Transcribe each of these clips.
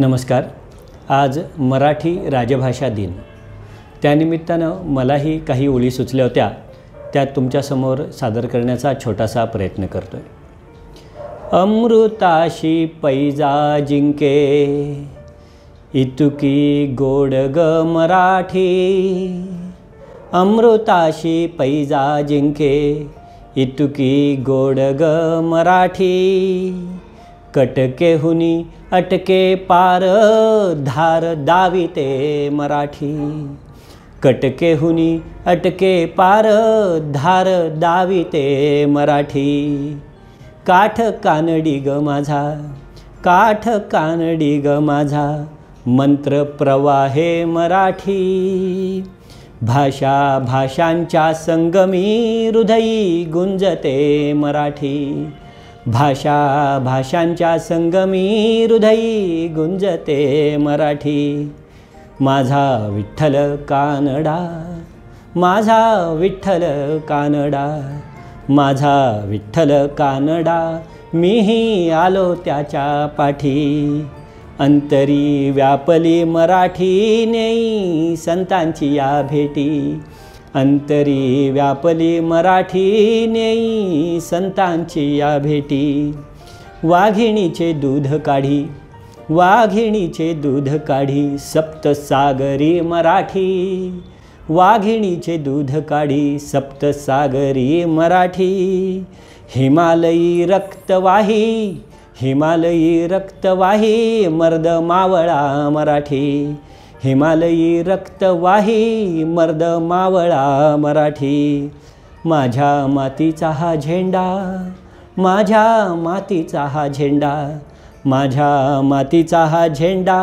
नमस्कार. आज मराठी राजभाषा दिन, त्यानिमित्तानं मलाही काही ओळी सुचल्या होत्या, त्या तुमच्यासमोर सादर करण्याचा छोटासा प्रयत्न करतोय. अमृताशी पैजा जिंके इतुकी गोड ग मराठी, अमृताशी पैजा जिंके इतुकी गोड ग मराठी, कटके हुनी अटके पार धार दाविते मराठी, कटके हुनी अटके पार धार दाविते मराठी, काठ कानडी ग माझा, काठ कानडी ग माझा मंत्र प्रवाहे मराठी, भाषा भाषांच्या संगमी हृदयी गुंजते मराठी, भाषा भाषांच्या संगमी हृदयी गुंजते मराठी, माझा विठ्ठल कानडा, माझा विठ्ठल कानडा, माझा विठ्ठल कानडा मीही आलो त्याच्या पाठी, अंतरी व्यापली मराठी नेई संतांची या भेटी, अंतरी व्यापली मराठी नेई संतांची या भेटी, वाघिणीचे दूध काढी, वाघिणीचे दूध काढी सप्तसागरी मराठी, वाघिणीचे दूध काढी सप्तसागरी मराठी, हिमालयी रक्तवाही, हिमालयी रक्तवाही मर्द मावळा मराठी, हिमालयी रक्तवाही मर्द मावळा मराठी, माझ्या मातीचा हा झेंडा, माझ्या मातीचा हा झेंडा, माझ्या मातीचा हा झेंडा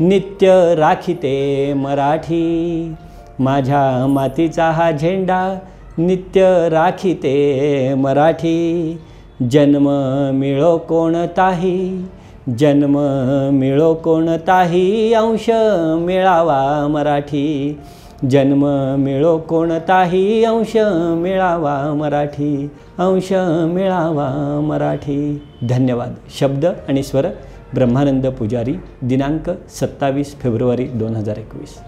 नित्य राखिते मराठी, माझ्या मातीचा हा झेंडा नित्य राखिते मराठी, जन्म मिळो कोणताही, जन्म मिळो कोणताही अंश मिळावा मराठी, जन्म मिळो कोणताही अंश मिळावा मराठी, अंश मिळावा मराठी. धन्यवाद. शब्द आणि स्वर ब्रह्मानंद पुजारी. दिनांक 27 फेब्रुवारी 2021.